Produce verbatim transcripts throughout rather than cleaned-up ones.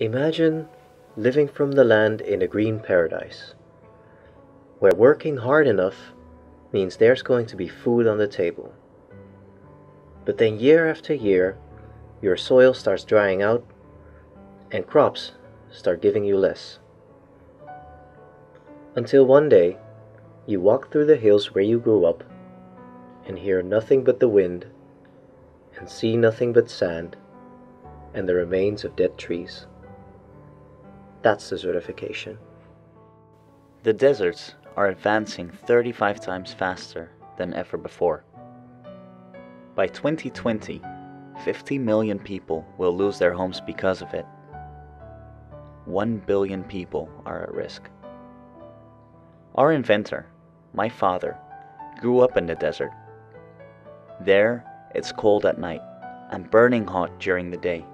Imagine living from the land in a green paradise, where working hard enough means there's going to be food on the table. But then year after year, your soil starts drying out and crops start giving you less. Until one day, you walk through the hills where you grew up and hear nothing but the wind and see nothing but sand and the remains of dead trees. That's desertification. The deserts are advancing thirty-five times faster than ever before. By twenty twenty, fifty million people will lose their homes because of it. one billion people are at risk. Our inventor, my father, grew up in the desert. There, it's cold at night and burning hot during the day.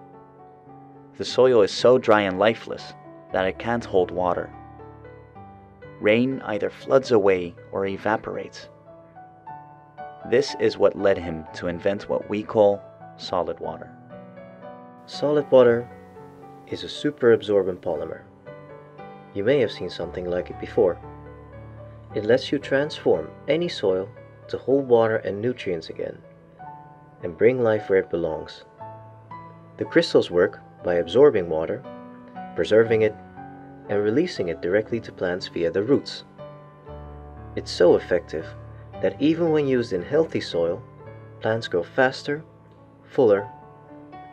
The soil is so dry and lifeless that it can't hold water. Rain either floods away or evaporates. This is what led him to invent what we call solid water. Solid water is a superabsorbent polymer. You may have seen something like it before. It lets you transform any soil to hold water and nutrients again, and bring life where it belongs. The crystals work by absorbing water, preserving it, and releasing it directly to plants via the roots. It's so effective that even when used in healthy soil, plants grow faster, fuller,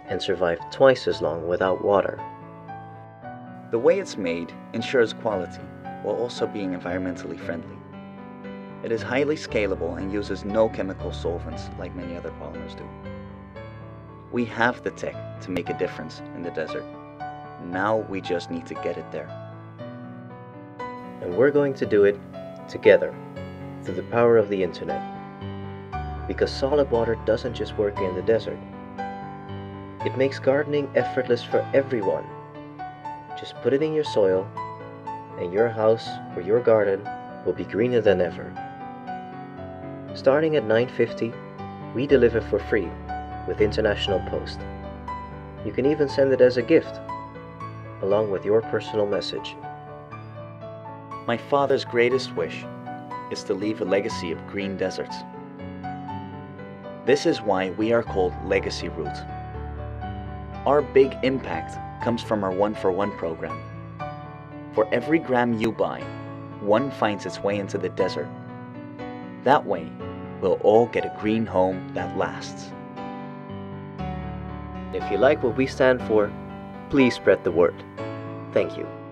and survive twice as long without water. The way it's made ensures quality while also being environmentally friendly. It is highly scalable and uses no chemical solvents like many other polymers do. We have the tech to make a difference in the desert. Now we just need to get it there. And we're going to do it together through the power of the internet. Because solid water doesn't just work in the desert. It makes gardening effortless for everyone. Just put it in your soil and your house or your garden will be greener than ever. Starting at nine fifty, we deliver for free with International Post. You can even send it as a gift, along with your personal message. My father's greatest wish is to leave a legacy of green deserts. This is why we are called LegacyRoot. Our big impact comes from our one for one program. For every gram you buy, one finds its way into the desert. That way, we'll all get a green home that lasts. If you like what we stand for, please spread the word. Thank you.